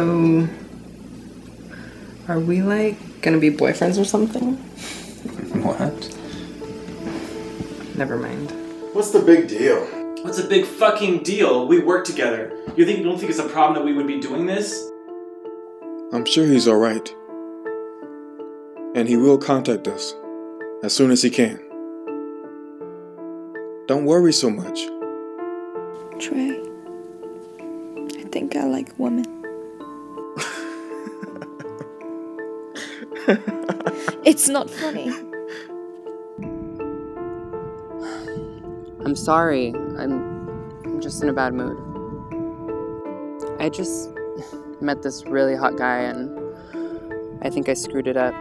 So are we like gonna be boyfriends or something? What? Never mind. What's the big deal? What's a big fucking deal? We work together. You don't think it's a problem that we would be doing this? I'm sure he's alright. And he will contact us as soon as he can. Don't worry so much. Trey, I think I like women. It's not funny. I'm sorry. I'm just in a bad mood. I just met this really hot guy and I think I screwed it up.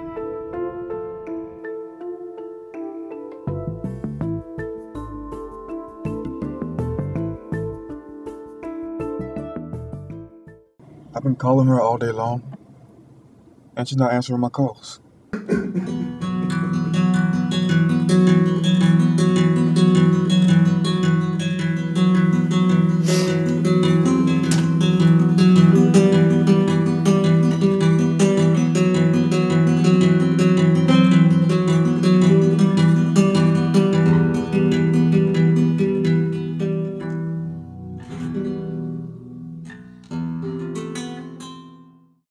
I've been calling her all day long, and she's not answering my calls.